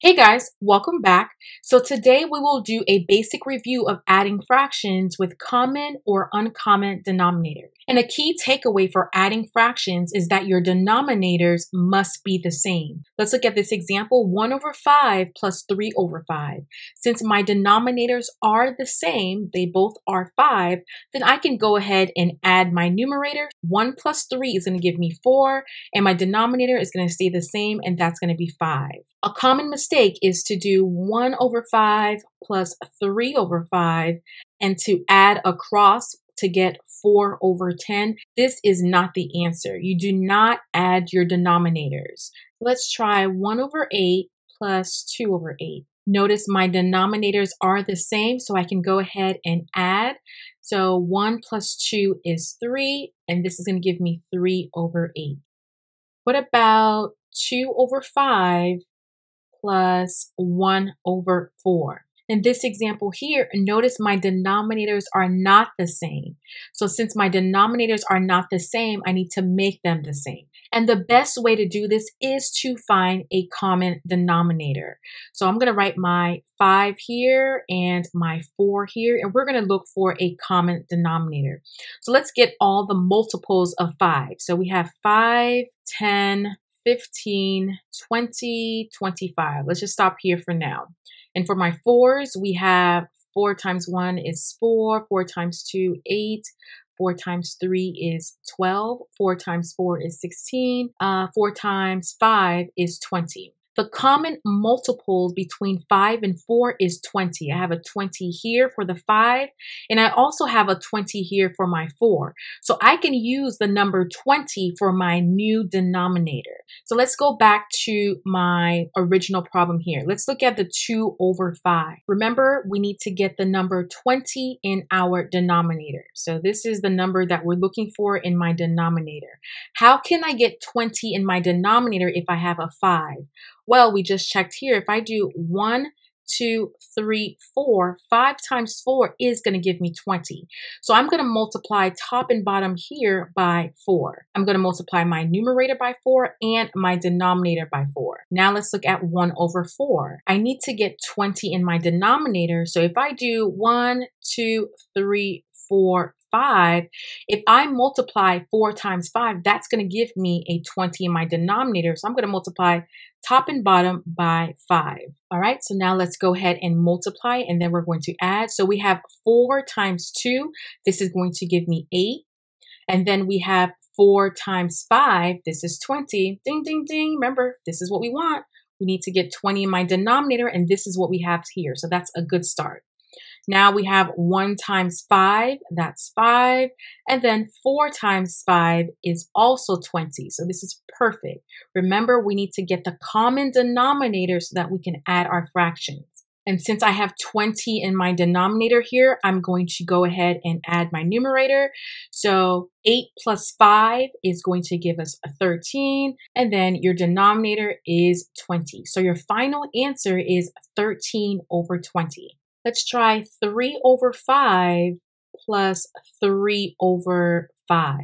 Hey guys, welcome back. So today we will do a basic review of adding fractions with common or uncommon denominators. And a key takeaway for adding fractions is that your denominators must be the same. Let's look at this example, 1/5 plus 3/5. Since my denominators are the same, they both are 5, then I can go ahead and add my numerator. 1 plus 3 is going to give me 4, and my denominator is going to stay the same, and that's going to be 5. A common mistake is to do 1/5 plus 3/5 and to add a cross to get 4/10. This is not the answer. You do not add your denominators. Let's try 1/8 plus 2/8. Notice my denominators are the same, so I can go ahead and add. So 1 plus 2 is 3, and this is going to give me 3/8. What about 2/5 plus 1/4? In this example here, notice my denominators are not the same. So since my denominators are not the same, I need to make them the same. And the best way to do this is to find a common denominator. So I'm going to write my 5 here and my 4 here, and we're going to look for a common denominator. So let's get all the multiples of 5. So we have 5, 10, 15, 20, 25. Let's just stop here for now. And for my 4s, we have 4 times 1 is 4, 4 times 2, 8, 4 times 3 is 12, 4 times 4 is 16, 4 times 5 is 20. The common multiples between 5 and 4 is 20. I have a 20 here for the 5, and I also have a 20 here for my 4. So I can use the number 20 for my new denominator. So let's go back to my original problem here. Let's look at the 2/5. Remember, we need to get the number 20 in our denominator. So this is the number that we're looking for in my denominator. How can I get 20 in my denominator if I have a 5? Well, we just checked here. If I do 1, 2, 3, 4, 5 times 4 is going to give me 20. So I'm going to multiply top and bottom here by 4. I'm going to multiply my numerator by 4 and my denominator by 4. Now let's look at 1/4. I need to get 20 in my denominator. So if I do 1, 2, 3, 4, 5, if I multiply 4 times 5, that's going to give me a 20 in my denominator. So I'm going to multiply top and bottom by 5. All right, so now let's go ahead and multiply, and then we're going to add. So we have 4 times 2. This is going to give me 8. And then we have 4 times 5. This is 20. Ding, ding, ding. Remember, this is what we want. We need to get 20 in my denominator, and this is what we have here. So that's a good start. Now we have 1 times 5, that's 5, and then 4 times 5 is also 20. So this is perfect. Remember, we need to get the common denominator so that we can add our fractions. And since I have 20 in my denominator here, I'm going to go ahead and add my numerator. So 8 plus 5 is going to give us a 13, and then your denominator is 20. So your final answer is 13/20. Let's try 3/5 plus 3/5.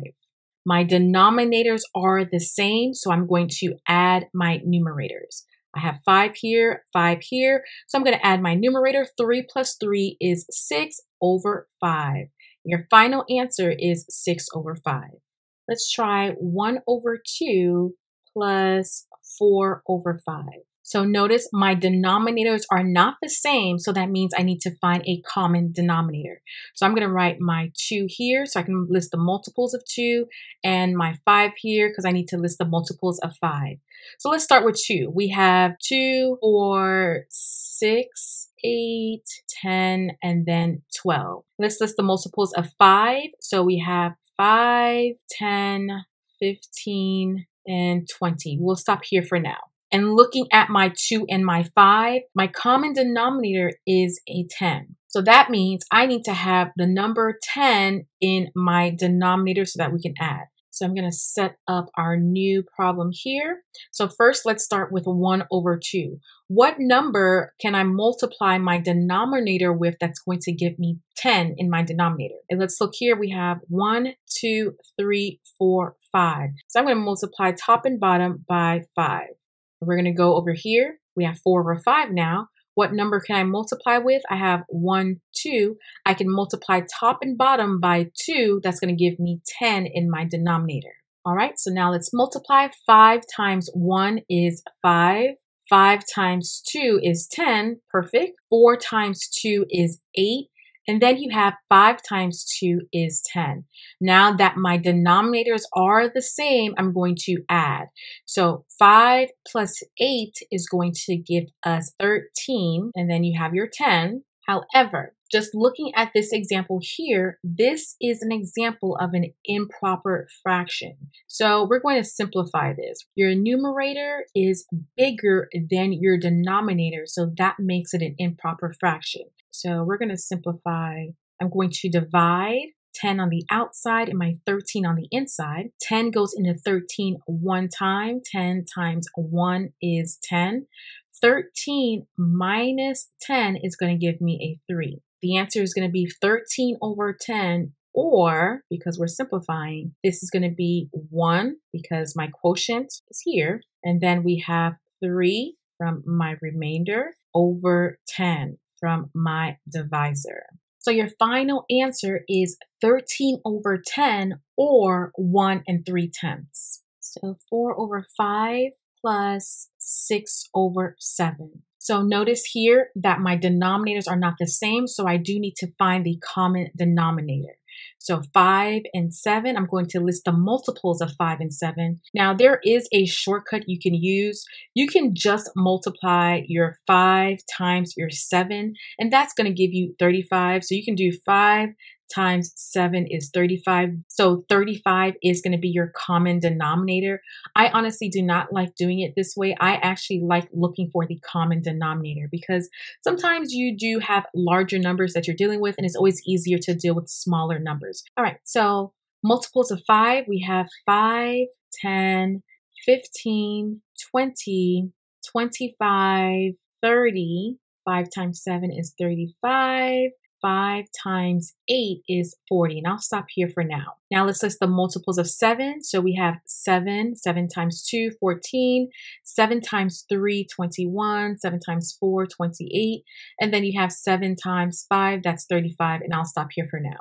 My denominators are the same, so I'm going to add my numerators. I have 5 here, 5 here, so I'm going to add my numerator. 3 plus 3 is 6/5. Your final answer is 6/5. Let's try 1/2 plus 4/5. So notice my denominators are not the same, so that means I need to find a common denominator. So I'm going to write my 2 here so I can list the multiples of 2, and my 5 here because I need to list the multiples of 5. So let's start with 2. We have 2, 4, 6, 8, 10, and then 12. Let's list the multiples of 5. So we have 5, 10, 15, and 20. We'll stop here for now. And looking at my 2 and my 5, my common denominator is a 10. So that means I need to have the number 10 in my denominator so that we can add. So I'm going to set up our new problem here. So first, let's start with 1/2. What number can I multiply my denominator with that's going to give me 10 in my denominator? And let's look here. We have 1, 2, 3, 4, 5. So I'm going to multiply top and bottom by 5. We're going to go over here. We have 4 over 5 now. What number can I multiply with? I have 1, 2. I can multiply top and bottom by 2. That's going to give me 10 in my denominator. All right, so now let's multiply. 5 times 1 is 5. 5 times 2 is 10. Perfect. 4 times 2 is 8. And then you have 5 times 2 is 10. Now that my denominators are the same, I'm going to add. So 5 plus 8 is going to give us 13. And then you have your 10. However, just looking at this example here, this is an example of an improper fraction. So we're going to simplify this. Your numerator is bigger than your denominator, so that makes it an improper fraction. So we're going to simplify. I'm going to divide 10 on the outside and my 13 on the inside. 10 goes into 13 one time. 10 times 1 is 10. 13 minus 10 is going to give me a 3. The answer is going to be 13 over 10, or, because we're simplifying, this is going to be 1 because my quotient is here. And then we have 3 from my remainder over 10 from my divisor. So your final answer is 13 over 10 or 1 3/10. So 4 over 5 plus 6 over 7. So notice here that my denominators are not the same, so I do need to find the common denominator. So 5 and 7, I'm going to list the multiples of 5 and 7. Now there is a shortcut you can use. You can just multiply your 5 times your 7, and that's going to give you 35. So you can do 5 times 7 is 35. So 35 is going to be your common denominator. I honestly do not like doing it this way. I actually like looking for the common denominator because sometimes you do have larger numbers that you're dealing with, and it's always easier to deal with smaller numbers. All right, so multiples of 5, we have 5, 10, 15, 20, 25, 30. 5 times 7 is 35. 5 times 8 is 40. And I'll stop here for now. Now let's list the multiples of 7. So we have 7. 7 times 2, 14. 7 times 3, 21. 7 times 4, 28. And then you have 7 times 5. That's 35. And I'll stop here for now.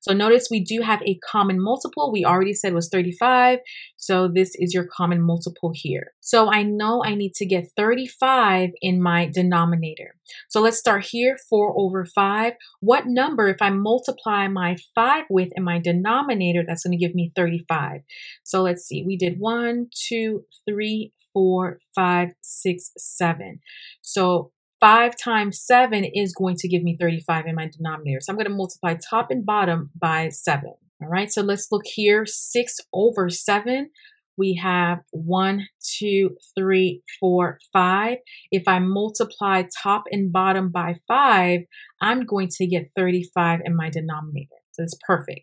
So notice we do have a common multiple. We already said it was 35. So this is your common multiple here. So I know I need to get 35 in my denominator. So let's start here, 4 over 5. What number, if I multiply my 5 with in my denominator, that's going to give me 35. So let's see. We did 1, 2, 3, 4, 5, 6, 7. So 5 times 7 is going to give me 35 in my denominator. So I'm going to multiply top and bottom by 7. All right, so let's look here. 6 over 7. We have 1, 2, 3, 4, 5. If I multiply top and bottom by 5, I'm going to get 35 in my denominator. So it's perfect.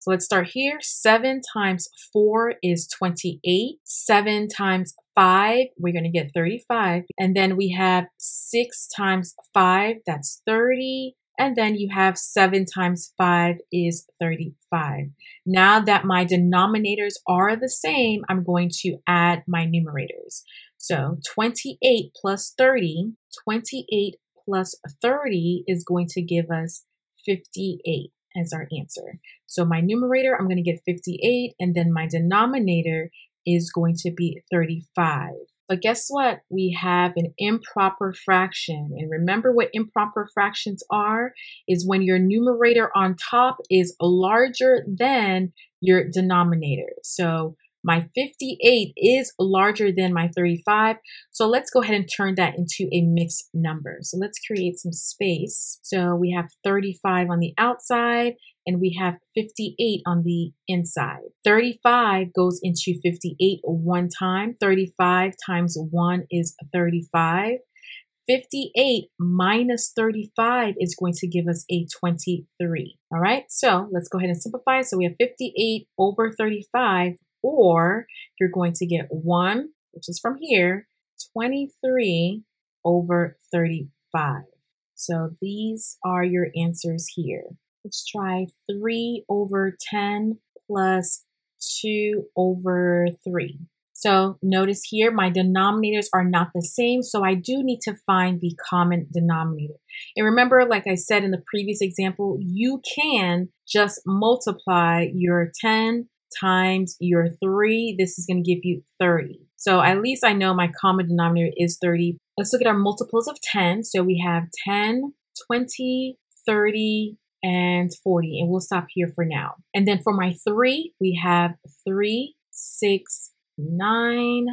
So let's start here. 7 times 4 is 28. 7 times 5, we're going to get 35. And then we have 6 times 5, that's 30. And then you have 7 times 5 is 35. Now that my denominators are the same, I'm going to add my numerators. So 28 plus 30, 28 plus 30 is going to give us 58. As our answer. So my numerator, I'm going to get 58, and then my denominator is going to be 35. But guess what? We have an improper fraction. And remember what improper fractions are, is when your numerator on top is larger than your denominator. So my 58 is larger than my 35. So let's go ahead and turn that into a mixed number. So let's create some space. So we have 35 on the outside and we have 58 on the inside. 35 goes into 58 one time. 35 times 1 is 35. 58 minus 35 is going to give us a 23. All right, so let's go ahead and simplify. So we have 58 over 35. Or you're going to get 1, which is from here, 23 over 35. So these are your answers here. Let's try 3 over 10 plus 2 over 3. So notice here, my denominators are not the same, so I do need to find the common denominator. And remember, like I said in the previous example, you can just multiply your 10 times your 3. This is going to give you 30. So at least I know my common denominator is 30. Let's look at our multiples of 10. So we have 10, 20, 30, and 40, and we'll stop here for now. And then for my 3, we have 3, 6, 9,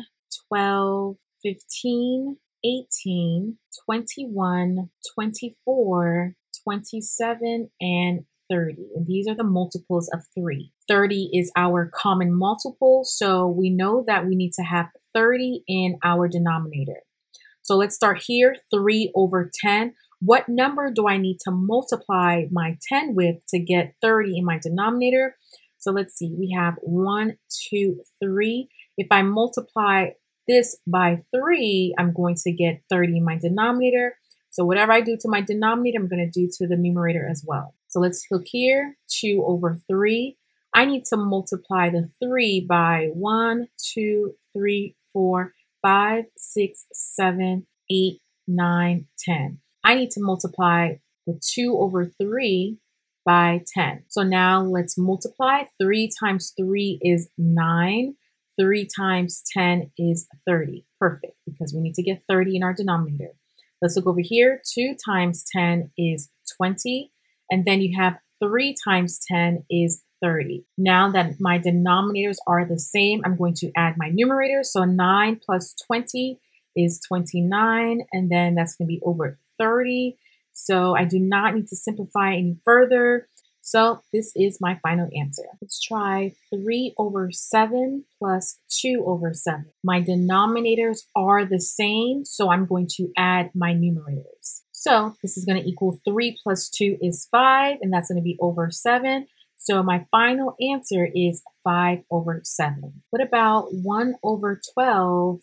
12, 15, 18, 21, 24, 27, and 30. And these are the multiples of 3. 30 is our common multiple, so we know that we need to have 30 in our denominator. So let's start here, 3 over 10. What number do I need to multiply my 10 with to get 30 in my denominator? So let's see, we have 1, 2, 3. If I multiply this by 3, I'm going to get 30 in my denominator. So whatever I do to my denominator, I'm going to do to the numerator as well. So let's look here, 2 over 3. I need to multiply the 3 by 1, 2, 3, 4, 5, 6, 7, 8, 9, 10. I need to multiply the 2 over 3 by 10. So now let's multiply. 3 times 3 is 9. 3 times 10 is 30. Perfect, because we need to get 30 in our denominator. Let's look over here. 2 times 10 is 20. And then you have 3 times 10 is 30. Now that my denominators are the same, I'm going to add my numerator. So 9 plus 20 is 29. And then that's going to be over 30. So I do not need to simplify any further. So this is my final answer. Let's try 3 over 7 plus 2 over 7. My denominators are the same, so I'm going to add my numerators. So this is going to equal 3 plus 2 is 5, and that's going to be over 7. So my final answer is 5 over 7. What about 1 over 12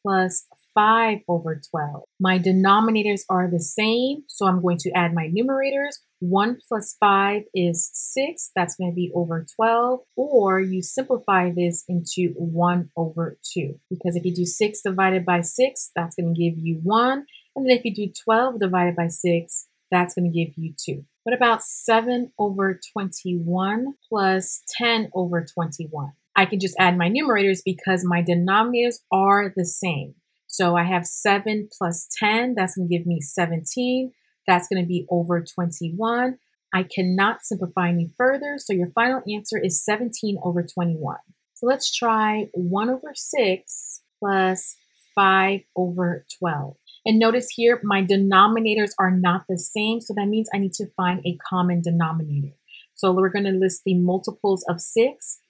plus 5 over 12. My denominators are the same, so I'm going to add my numerators. 1 plus 5 is 6. That's going to be over 12. Or you simplify this into 1 over 2. Because if you do 6 divided by 6, that's going to give you 1. And then if you do 12 divided by 6, that's going to give you 2. What about 7 over 21 plus 10 over 21? I can just add my numerators because my denominators are the same. So I have 7 plus 10, that's going to give me 17. That's going to be over 21. I cannot simplify any further, so your final answer is 17 over 21. So let's try 1 over 6 plus 5 over 12. And notice here, my denominators are not the same, so that means I need to find a common denominator. So we're going to list the multiples of 6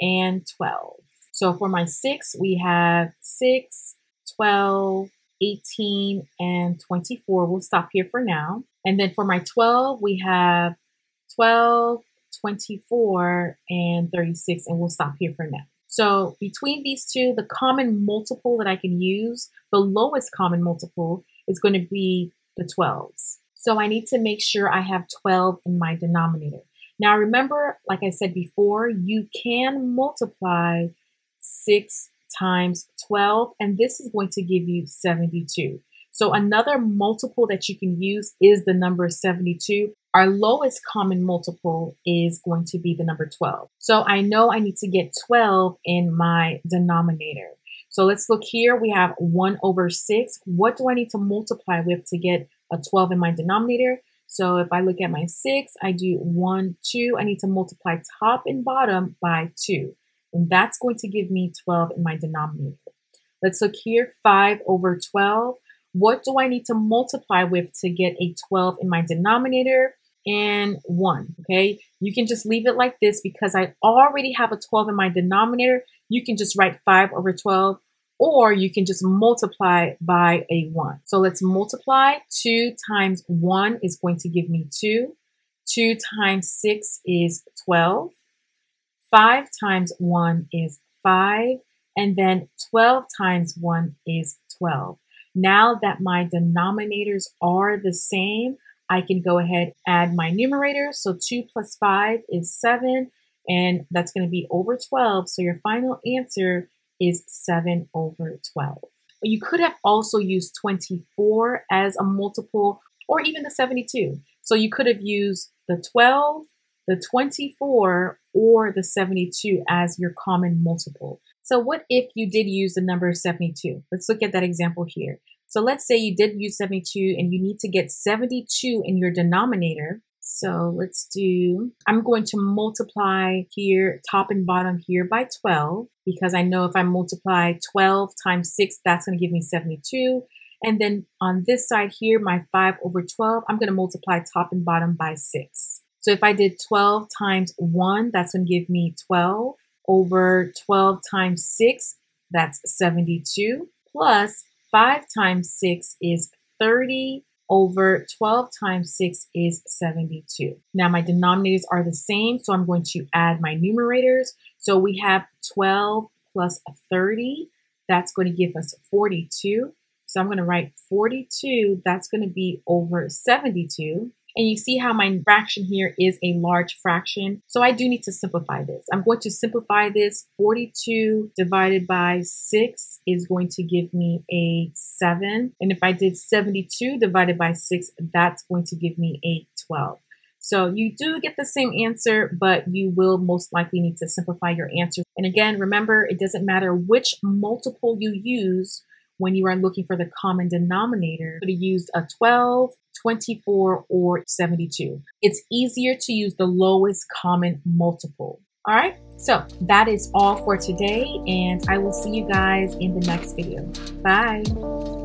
and 12. So for my 6, we have 6, 12, 18, and 24. We'll stop here for now. And then for my 12, we have 12, 24, and 36, and we'll stop here for now. So between these two, the common multiple that I can use, the lowest common multiple, is going to be the 12s. So I need to make sure I have 12 in my denominator. Now remember, like I said before, you can multiply 6 times 12, and this is going to give you 72. So another multiple that you can use is the number 72. Our lowest common multiple is going to be the number 12. So I know I need to get 12 in my denominator. So let's look here. We have 1 over 6. What do I need to multiply with to get a 12 in my denominator? So if I look at my 6, I do 1, 2. I need to multiply top and bottom by 2. And that's going to give me 12 in my denominator. Let's look here, 5 over 12. What do I need to multiply with to get a 12 in my denominator? And 1, okay? You can just leave it like this because I already have a 12 in my denominator. You can just write 5 over 12, or you can just multiply by a 1. So let's multiply. 2 times 1 is going to give me 2. 2 times 6 is 12. 5 times 1 is 5, and then 12 times 1 is 12. Now that my denominators are the same, I can go ahead and add my numerator. So 2 plus 5 is 7, and that's going to be over 12. So your final answer is 7 over 12. But you could have also used 24 as a multiple, or even the 72. So you could have used the 12, the 24, or the 72 as your common multiple. So what if you did use the number 72? Let's look at that example here. So let's say you did use 72 and you need to get 72 in your denominator. So let's do, I'm going to multiply here, top and bottom here by 12, because I know if I multiply 12 times 6, that's going to give me 72. And then on this side here, my 5 over 12, I'm going to multiply top and bottom by 6. So if I did 12 times 1, that's going to give me 12 over 12 times 6, that's 72, plus 5 times 6 is 30 over 12 times 6 is 72. Now my denominators are the same, so I'm going to add my numerators. So we have 12 plus 30, that's going to give us 42. So I'm going to write 42, that's going to be over 72. And you see how my fraction here is a large fraction. So I do need to simplify this. I'm going to simplify this. 42 divided by 6 is going to give me a 7. And if I did 72 divided by 6, that's going to give me a 12. So you do get the same answer, but you will most likely need to simplify your answer. And again, remember, it doesn't matter which multiple you use when you are looking for the common denominator. You could have used a 12, 24, or 72. It's easier to use the lowest common multiple. All right, so that is all for today, and I will see you guys in the next video. Bye.